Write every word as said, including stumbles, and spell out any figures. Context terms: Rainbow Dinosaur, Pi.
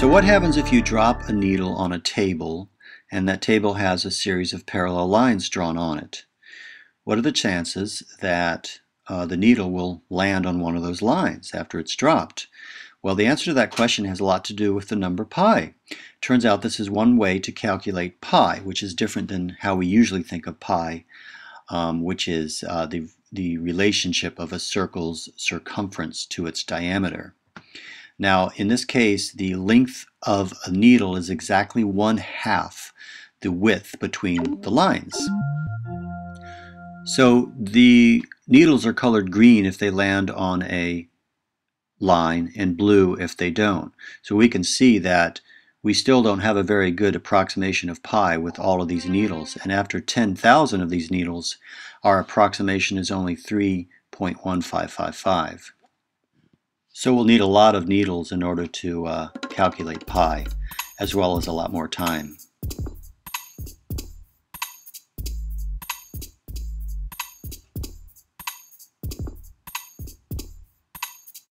So what happens if you drop a needle on a table and that table has a series of parallel lines drawn on it? What are the chances that uh, the needle will land on one of those lines after it's dropped? Well, the answer to that question has a lot to do with the number pi. Turns out this is one way to calculate pi, which is different than how we usually think of pi, um, which is uh, the, the relationship of a circle's circumference to its diameter. Now, in this case, the length of a needle is exactly one half the width between the lines. So the needles are colored green if they land on a line and blue if they don't. So we can see that we still don't have a very good approximation of pi with all of these needles, and after ten thousand of these needles our approximation is only three point one five five five. So we'll need a lot of needles in order to uh, calculate pi, as well as a lot more time.